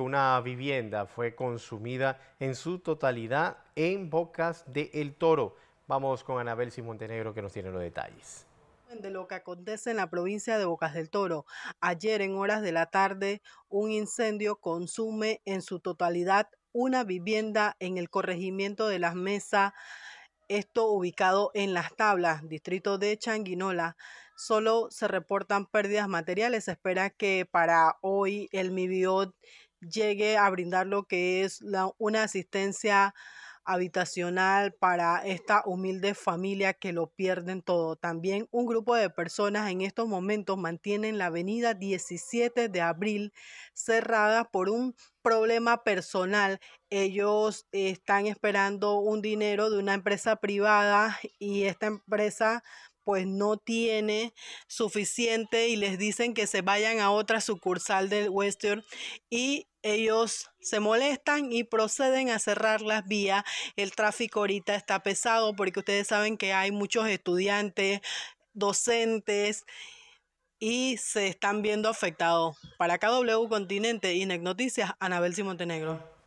que una vivienda fue consumida en su totalidad en Bocas del Toro. Vamos con Anabel Simontenegro, que nos tiene los detalles de lo que acontece en la provincia de Bocas del Toro. Ayer, en horas de la tarde, un incendio consume en su totalidad una vivienda en el corregimiento de Las Mesas, esto ubicado en Las Tablas, distrito de Changuinola. Solo se reportan pérdidas materiales. Se espera que para hoy el MIVIOT llegue a brindar lo que es una asistencia habitacional para esta humilde familia que lo pierden todo. También un grupo de personas en estos momentos mantienen la avenida 17 de abril cerrada por un problema personal. Ellos están esperando un dinero de una empresa privada y esta empresa pues no tiene suficiente y les dicen que se vayan a otra sucursal del Western, y ellos se molestan y proceden a cerrar las vías. El tráfico ahorita está pesado porque ustedes saben que hay muchos estudiantes, docentes, y se están viendo afectados. Para KW Continente, Inec Noticias, Anabel Simontenegro.